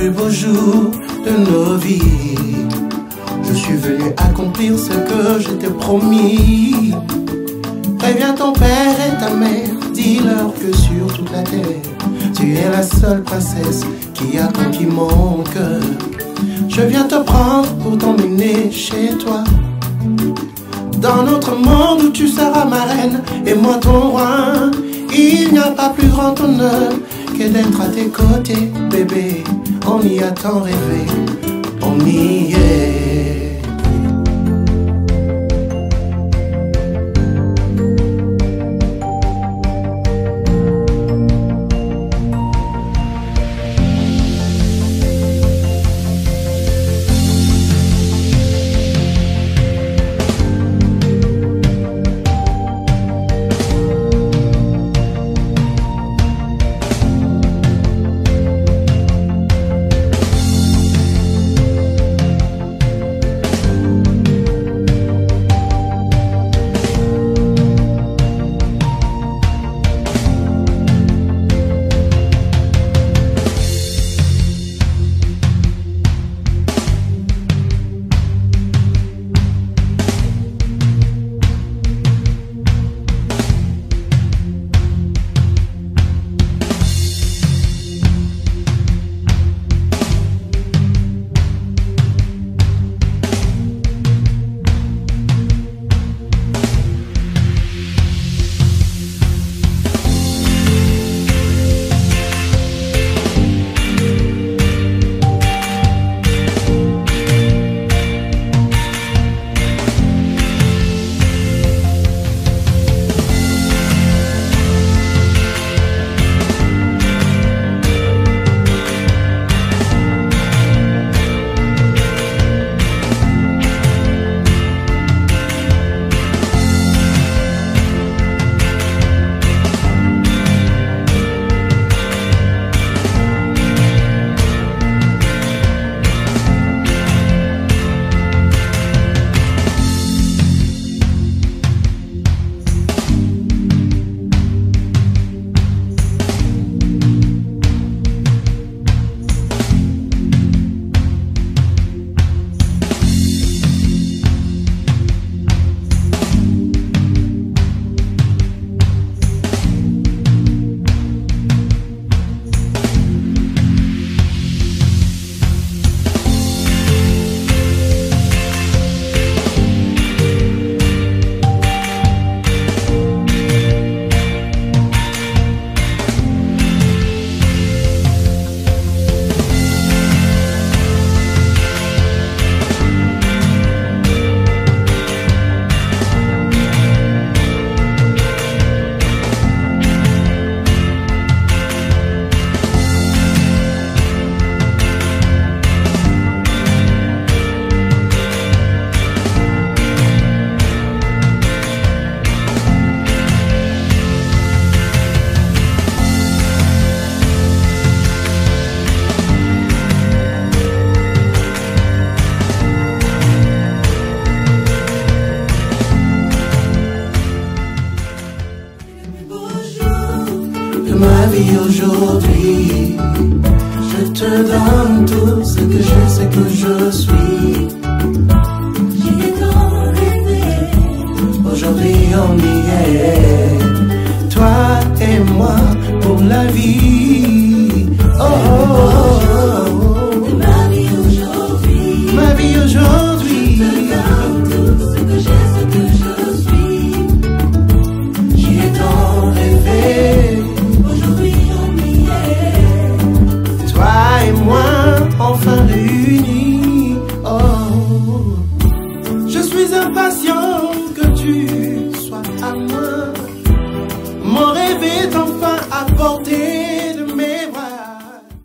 plus beaux jours de nos vies. Je suis venu accomplir ce que je t'ai promis. Préviens ton père et ta mère, dis-leur que sur toute la terre, tu es la seule princesse qui a conquis mon cœur. Je viens te prendre pour t'emmener chez toi, dans notre monde où tu seras ma reine et moi ton roi. Il n'y a pas plus grand honneur que d'être à tes côtés, bébé. On y a tant rêvé, on y est. Aujourd'hui, je te donne tout ce que je sais que je suis. J'ai tant rêvé. Aujourd'hui, on y est, toi et moi, pour la vie.